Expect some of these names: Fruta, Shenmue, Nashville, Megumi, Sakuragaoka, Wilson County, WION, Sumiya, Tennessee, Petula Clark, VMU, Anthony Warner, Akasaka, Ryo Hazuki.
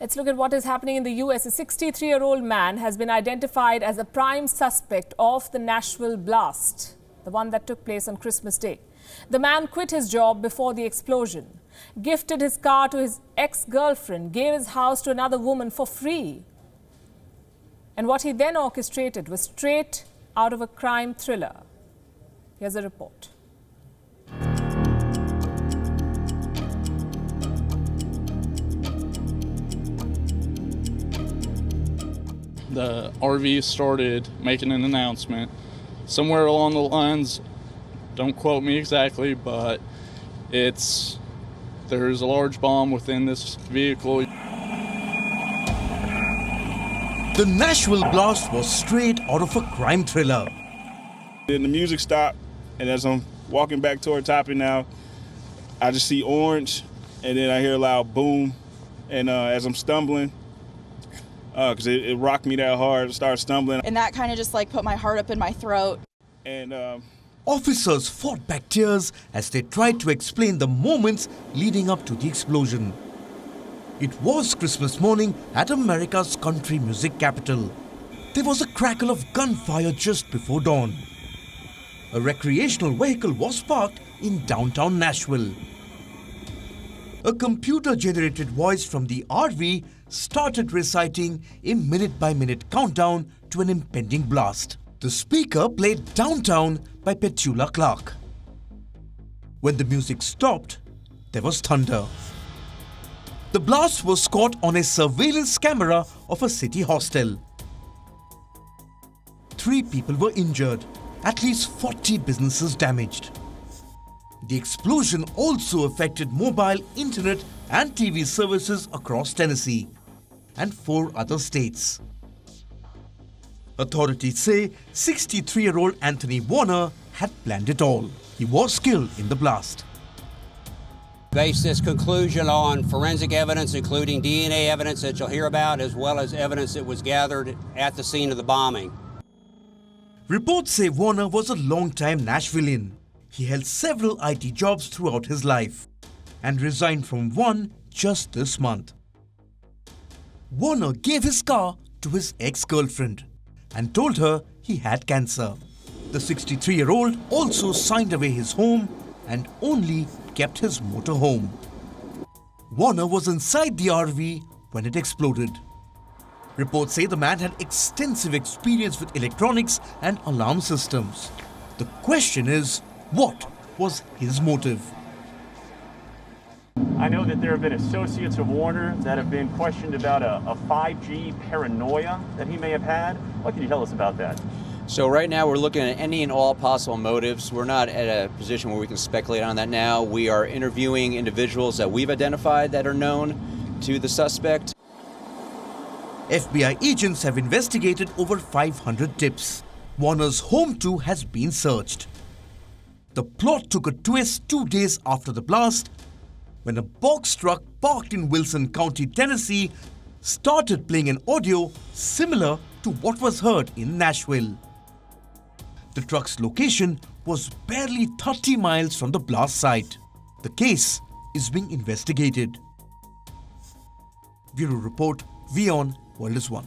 Let's look at what is happening in the U.S. A 63-year-old man has been identified as a prime suspect of the Nashville blast, the one that took place on Christmas Day. The man quit his job before the explosion, gifted his car to his ex-girlfriend, gave his house to another woman for free. And what he then orchestrated was straight out of a crime thriller. Here's a report. The RV started making an announcement somewhere along the lines, don't quote me exactly, but it's there's a large bomb within this vehicle. The Nashville blast was straight out of a crime thriller. Then the music stopped, and as I'm walking back toward Topping now, I just see orange, and then I hear a loud boom, and as I'm stumbling, because it rocked me that hard, I started stumbling. And that kind of just like put my heart up in my throat. And officers fought back tears as they tried to explain the moments leading up to the explosion. It was Christmas morning at America's country music capital. There was a crackle of gunfire just before dawn. A recreational vehicle was parked in downtown Nashville. A computer-generated voice from the RV started reciting a minute-by-minute countdown to an impending blast. The speaker played Downtown by Petula Clark. When the music stopped, there was thunder. The blast was caught on a surveillance camera of a city hostel. 3 people were injured, at least 40 businesses damaged. The explosion also affected mobile, internet and TV services across Tennessee and 4 other states. Authorities say 63-year-old Anthony Warner had planned it all. He was killed in the blast. Based this conclusion on forensic evidence, including DNA evidence that you'll hear about, as well as evidence that was gathered at the scene of the bombing. Reports say Warner was a long-time Nashvilleian. He held several IT jobs throughout his life and resigned from one just this month. Warner gave his car to his ex-girlfriend and told her he had cancer. The 63-year-old also signed away his home and only kept his motor home. Warner was inside the RV when it exploded. Reports say the man had extensive experience with electronics and alarm systems. The question is, what was his motive? I know that there have been associates of Warner that have been questioned about a 5G paranoia that he may have had. What can you tell us about that? So right now we're looking at any and all possible motives. We're not at a position where we can speculate on that now. We are interviewing individuals that we've identified that are known to the suspect. FBI agents have investigated over 500 tips. Warner's home too has been searched. The plot took a twist 2 days after the blast when a box truck parked in Wilson County, Tennessee, started playing an audio similar to what was heard in Nashville. The truck's location was barely 30 miles from the blast site. The case is being investigated. Bureau Report, WION, World is One.